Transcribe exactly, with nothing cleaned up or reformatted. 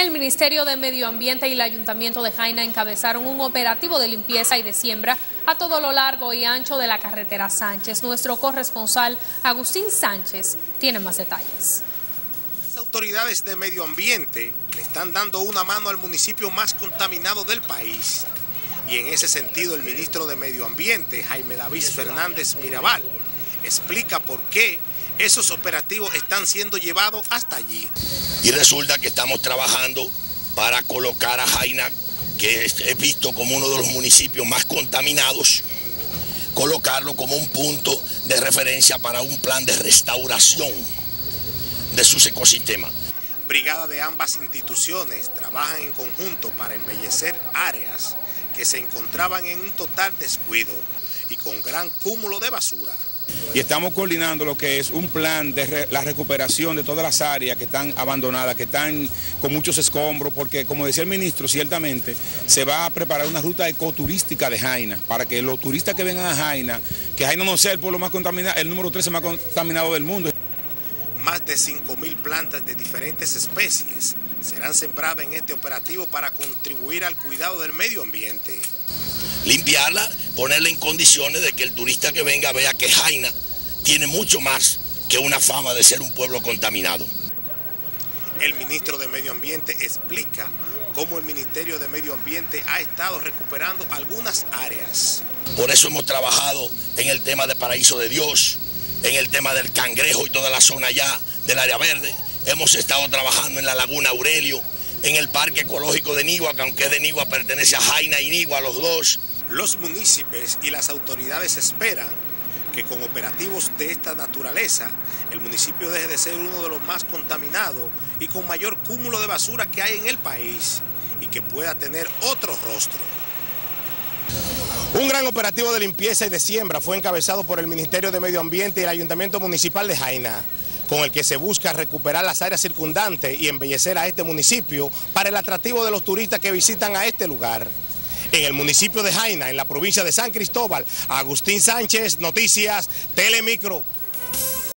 El Ministerio de Medio Ambiente y el Ayuntamiento de Jaina encabezaron un operativo de limpieza y de siembra a todo lo largo y ancho de la carretera Sánchez. Nuestro corresponsal Agustín Sánchez tiene más detalles. Las autoridades de medio ambiente le están dando una mano al municipio más contaminado del país. Y en ese sentido el ministro de Medio Ambiente, Jaime David Fernández Mirabal, explica por qué esos operativos están siendo llevados hasta allí. Y resulta que estamos trabajando para colocar a Jaina, que es visto como uno de los municipios más contaminados, colocarlo como un punto de referencia para un plan de restauración de sus ecosistemas. Brigadas de ambas instituciones trabajan en conjunto para embellecer áreas que se encontraban en un total descuido y con gran cúmulo de basura. Y estamos coordinando lo que es un plan de re, la recuperación de todas las áreas que están abandonadas, que están con muchos escombros, porque como decía el ministro, ciertamente se va a preparar una ruta ecoturística de Jaina, para que los turistas que vengan a Jaina, que Jaina no sea el pueblo más contaminado, el número trece más contaminado del mundo. Más de cinco mil plantas de diferentes especies serán sembradas en este operativo para contribuir al cuidado del medio ambiente. Limpiarla, ponerla en condiciones de que el turista que venga vea que Jaina tiene mucho más que una fama de ser un pueblo contaminado. El ministro de Medio Ambiente explica cómo el Ministerio de Medio Ambiente ha estado recuperando algunas áreas. Por eso hemos trabajado en el tema de Paraíso de Dios, en el tema del Cangrejo y toda la zona ya del área verde. Hemos estado trabajando en la Laguna Aurelio, en el Parque Ecológico de Nigua, que aunque es de Nigua, pertenece a Jaina y Nigua, los dos. Los municipios y las autoridades esperan que con operativos de esta naturaleza, el municipio deje de ser uno de los más contaminados y con mayor cúmulo de basura que hay en el país, y que pueda tener otro rostro. Un gran operativo de limpieza y de siembra fue encabezado por el Ministerio de Medio Ambiente y el Ayuntamiento Municipal de Jaina, con el que se busca recuperar las áreas circundantes y embellecer a este municipio para el atractivo de los turistas que visitan a este lugar. En el municipio de Jaina, en la provincia de San Cristóbal, Agustín Sánchez, Noticias Telemicro.